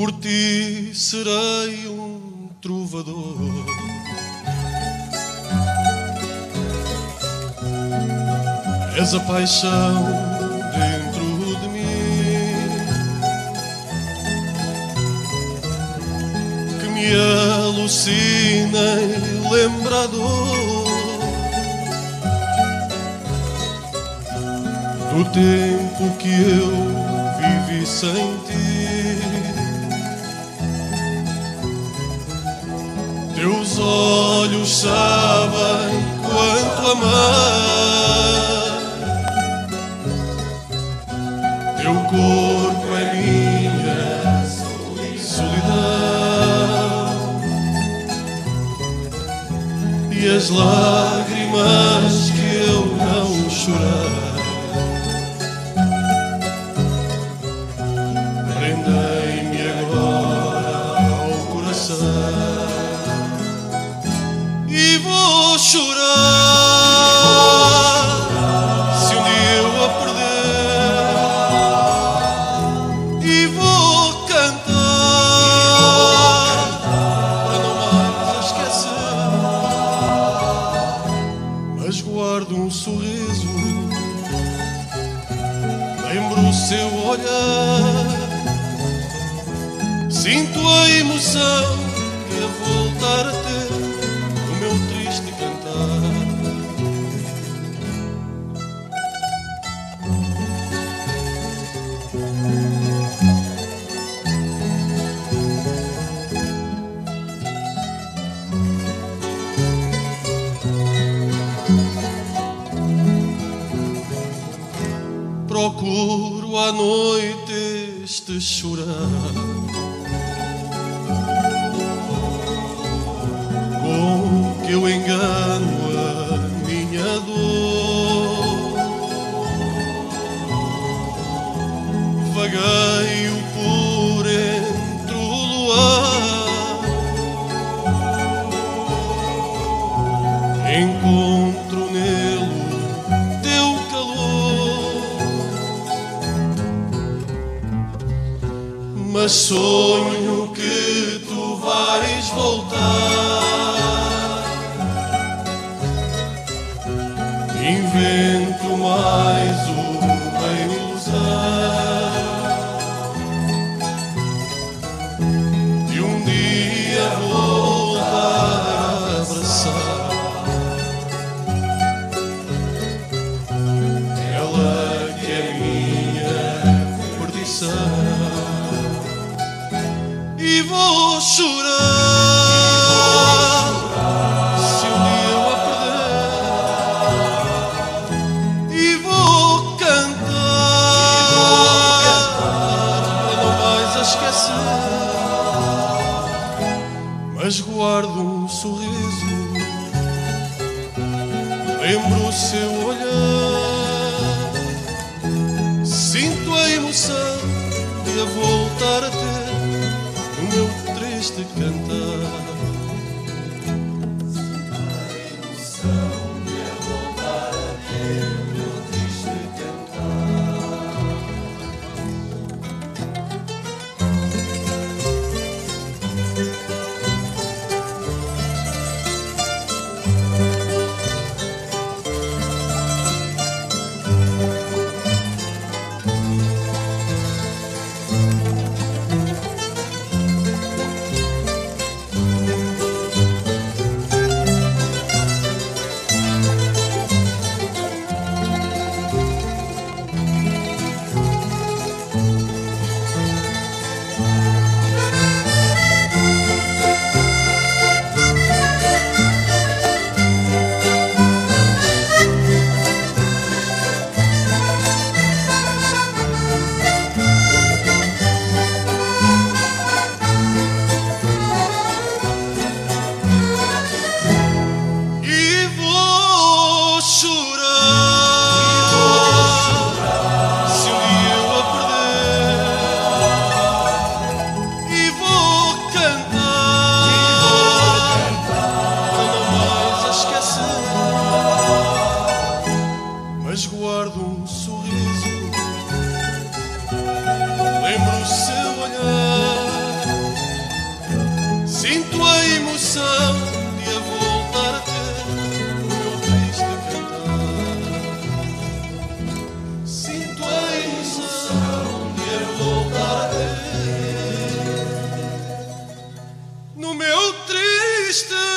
por ti serei um trovador. És a paixão dentro de mim que me alucina e lembra a dor do tempo que eu vivi sem ti. Teus olhos sabem quanto amar, teu corpo é minha solidão, e as lágrimas que eu não chorar, prendei-me agora ao coração. E vou chorar se um dia eu a perder, e vou cantar para não mais a esquecer. Mas guardo um sorriso, lembro o seu olhar, sinto a emoção que a voltar a ter. Procuro à noite este chorar, com que eu engano a minha dor. Vagueio por entre o luar, encontro nele teu calor, mas sonho que tu vais voltar. Invento mais uma ilusão de um dia voltar a abraçar ela que é minha perdição. E vou chorar se um dia eu a perder, e vou cantar para não mais a esquecer. Mas guardo um sorriso, lembro o seu olhar, sinto a emoção de a voltar a ter o meu triste cantar. Cristo.